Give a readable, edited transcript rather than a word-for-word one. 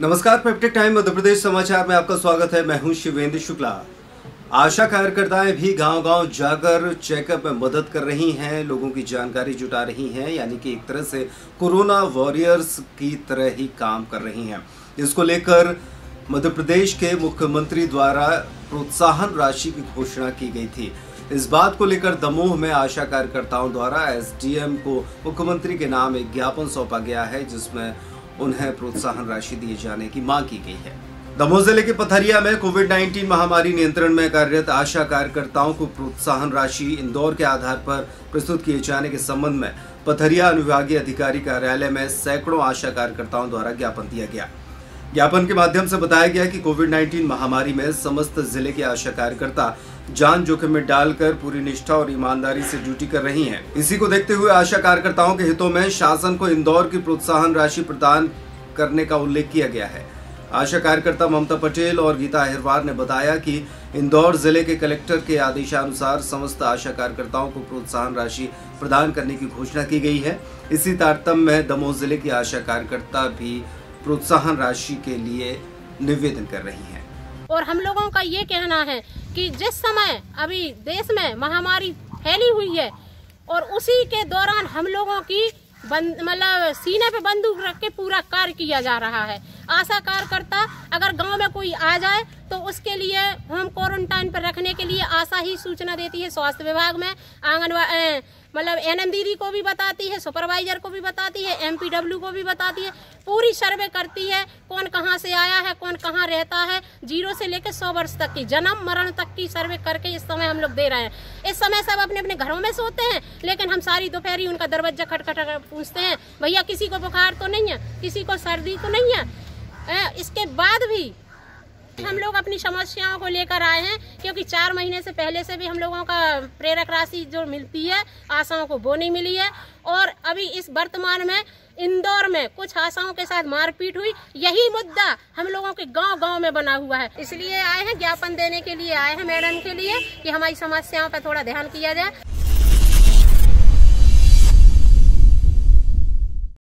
नमस्कार, peptic time Madhya Pradesh समाचार में आपका स्वागत है। मैं हूं शिवेंद्र शुक्ला। आशा कार्यकर्ताएं भी गांव-गांव जाकर चेकअप में मदद कर रही हैं, लोगों की जानकारी जुटा रही हैं, यानी कि एक तरह से कोरोना वॉरियर्स की तरह ही काम कर रही हैं। इसको लेकर मध्य प्रदेश के मुख्यमंत्री द्वारा प्रोत्साहन राशि की घोषणा की गई थी। इस बात को लेकर दमोह में आशा कार्यकर्ताओं द्वारा SDM को मुख्यमंत्री के नाम एक ज्ञापन सौंपा गया है, जिसमें उन्हें प्रोत्साहन राशि दिए जाने की मांग की गई है। दमोह जिले के पथरिया में कोविड-19 महामारी नियंत्रण में कार्यरत आशा कार्यकर्ताओं को प्रोत्साहन राशि इंदौर के आधार पर प्रस्तुत किए जाने के संबंध में पथरिया अनुविभागीय अधिकारी कार्यालय में सैकड़ों आशा कार्यकर्ताओं द्वारा ज्ञापन दिया गया। ज्ञापन के माध्यम से बताया गया कि कोविड-19 महामारी में समस्त जिले के आशा कार्यकर्ता जान जोखिम में डालकर पूरी निष्ठा और ईमानदारी से ड्यूटी कर रही हैं। इसी को देखते हुए आशा कार्यकर्ताओं के हितों में शासन को इंदौर की प्रोत्साहन राशि प्रदान करने का उल्लेख किया गया है। आशा कार्यकर्ता ममता पटेल और गीता अहिरवार ने बताया कि इंदौर जिले के कलेक्टर के आदेशानुसार समस्त आशा कार्यकर्ताओं को प्रोत्साहन राशि प्रदान करने की घोषणा की गई है। इसी तारतम्य में दमोह जिले की आशा कार्यकर्ता भी प्रोत्साहन राशि के लिए निवेदन कर रही हैं। और हम लोगों का ये कहना है कि जिस समय अभी देश में महामारी फैली हुई है और उसी के दौरान हम लोगों की मतलब सीने पे बंदूक रख के पूरा कार्य किया जा रहा है। आशा कार्यकर्ता अगर गांव में कोई आ जाए तो उसके लिए होम क्वारंटाइन पर रखने के लिए आशा ही सूचना देती है। स्वास्थ्य विभाग में आंगनबाड़ी मतलब NM दीदी को भी बताती है, सुपरवाइजर को भी बताती है, MPW को भी बताती है, पूरी सर्वे करती है कौन कहाँ से आया है, कौन कहाँ रहता है, 0 से लेकर 100 वर्ष तक की जन्म मरण तक की सर्वे करके इस समय हम लोग दे रहे हैं। इस समय सब अपने अपने घरों में सोते हैं, लेकिन हम सारी दोपहरी उनका दरवाजा खटखटा पूछते हैं, भैया किसी को बुखार तो नहीं है, किसी को सर्दी तो नहीं है। इसके बाद भी हम लोग अपनी समस्याओं को लेकर आए हैं, क्योंकि 4 महीने से पहले से भी हम लोगों का प्रेरक राशि जो मिलती है आशाओं को वो नहीं मिली है। और अभी इस वर्तमान में इंदौर में कुछ आशाओं के साथ मारपीट हुई, यही मुद्दा हम लोगों के गांव-गांव में बना हुआ है। इसलिए आए हैं, ज्ञापन देने के लिए आए हैं मैडम के लिए कि हमारी समस्याओं पर थोड़ा ध्यान किया जाए।